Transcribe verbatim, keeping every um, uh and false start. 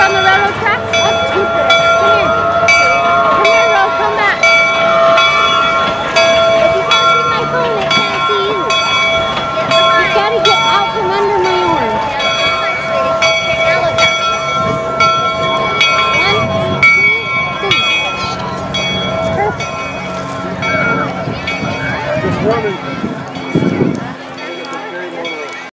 On the railroad tracks? Let's keep it. Come here.